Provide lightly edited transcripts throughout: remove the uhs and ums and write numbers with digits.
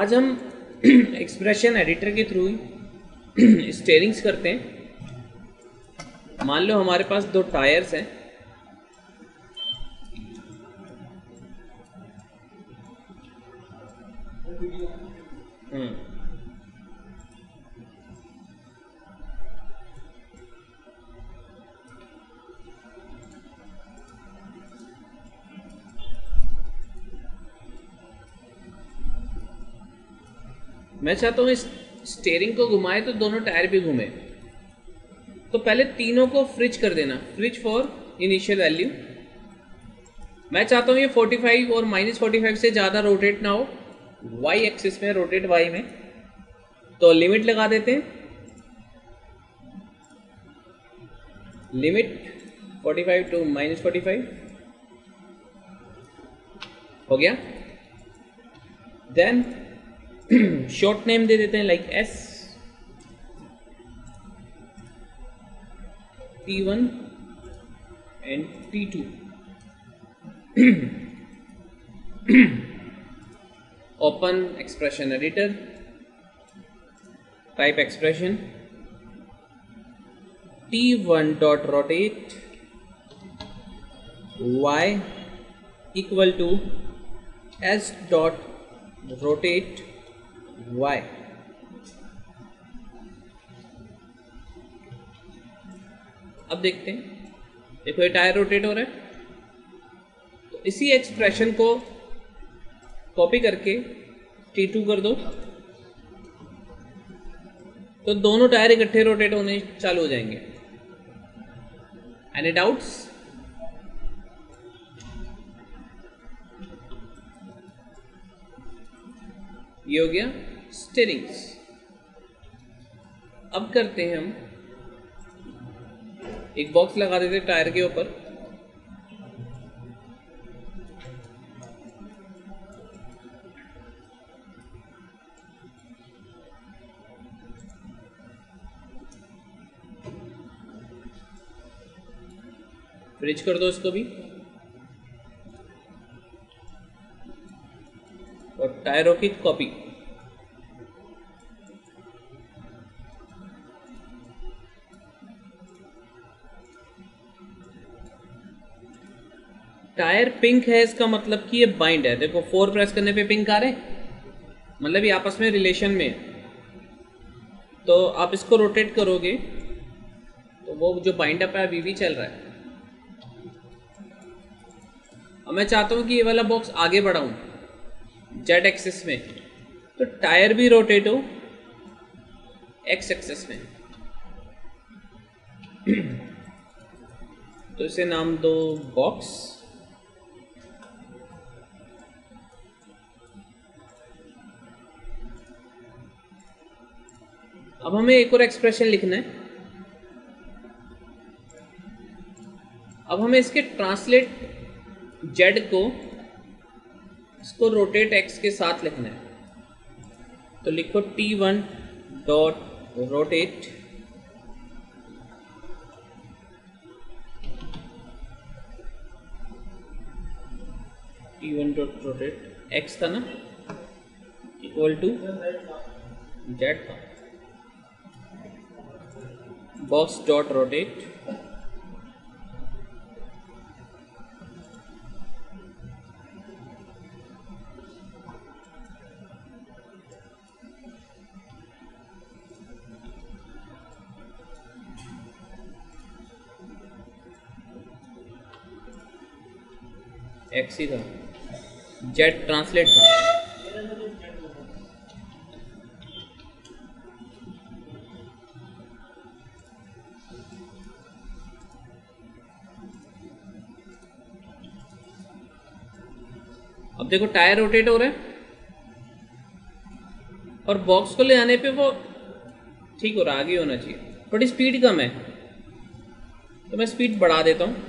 आज हम expression editor के थ्रू ही स्टेयरिंग्स करते हैं। मान लो हमारे पास दो टायर्स हैं, मैं चाहता हूँ इस स्टीयरिंग को घुमाए तो दोनों टायर भी घूमे। तो पहले तीनों को फ्रिज कर देना, फ्रिज फॉर इनिशियल वैल्यू। मैं चाहता हूँ ये 45 और -45 से ज़्यादा रोटेट ना हो, y एक्सिस में रोटेट y में। तो लिमिट लगा देते हैं, लिमिट 45 टू -45 हो गया। देन शॉर्ट नेम दे देते हैं like S T1 and T2। Open expression editor, type expression T1 dot rotate Y equal to S dot rotate Y। अब देखते हैं, देखो ये टायर रोटेट हो रहा है। तो इसी एक्सप्रेशन को कॉपी करके T2 कर दो, तो दोनों टायर इकट्ठे रोटेट होने चालू हो जाएंगे। Any doubts? ये हो गया स्टीयरिंग्स। अब करते हैं हम, एक बॉक्स लगा देते हैं टायर के ऊपर। फ्रिज कर दो इसको भी और टायरों की कॉपी। टायर पिंक है, इसका मतलब कि ये बाइंड है। देखो 4 प्रेस करने पे पिंक आ रहे, मतलब ये आपस में रिलेशन में है। तो आप इसको रोटेट करोगे तो वो जो बाइंड अप है अभी भी चल रहा है। अब मैं चाहता हूँ कि ये वाला बॉक्स आगे बढ़ाऊँ जेड एक्सिस में, तो टायर भी रोटेट हो एक्स एक्सिस में। तो इसे नाम दो बॉक्स। अब हमें एक और एक्सप्रेशन लिखना है। अब हमें इसके ट्रांसलेट जेड को इसको रोटेट एक्स के साथ लिखना है। तो लिखो T1 डॉट रोटेट एक्स था ना, इक्वल टू जेड था। बॉक्स डॉट रोटेट एक्स ही था, जेड ट्रांसलेट था। अब देखो टायर रोटेट हो रहा है और बॉक्स को ले आने पे वो ठीक हो रहा, आगे होना चाहिए, बट स्पीड कम है। तो मैं स्पीड बढ़ा देता हूँ।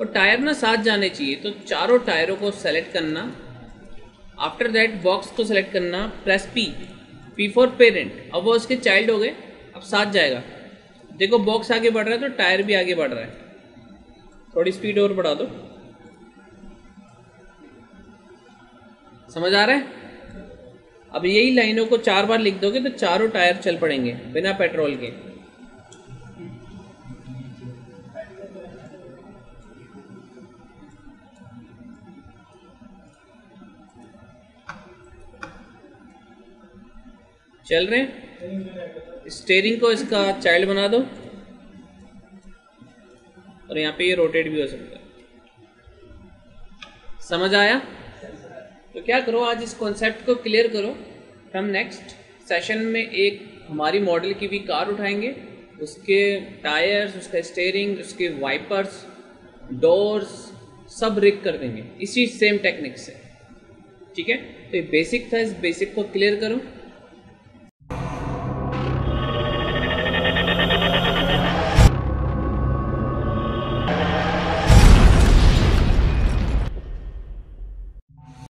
और टायर ना साथ जाने चाहिए, तो चारों टायरों को सेलेक्ट करना, आफ्टर दैट बॉक्स को सेलेक्ट करना, press P, P for parent. अब वो उसके चाइल्ड हो गए, अब साथ जाएगा। देखो बॉक्स आगे बढ़ रहा है तो टायर भी आगे बढ़ रहा है। थोड़ी स्पीड और बढ़ा दो। समझ आ रहा है? अब यही लाइनों को 4 बार लिख दोगे तो चारों टायर चल पड़ेंगे बिना पेट्रोल के। चल रहे हैं। स्टीयरिंग को इसका चाइल्ड बना दो और यहाँ पे ये रोटेट भी हो सकता है। समझ आया? तो क्या करो, आज इस कॉन्सेप्ट को क्लियर करो। हम नेक्स्ट सेशन में एक हमारी मॉडल की भी कार उठाएंगे, उसके टायर्स, उसका स्टीयरिंग, उसके वाइपर्स, डोर्स सब रिग कर देंगे इसी सेम टेक्निक से। ठीक है, तो ये बेसिक था, इस बेसिक को क्लियर करो।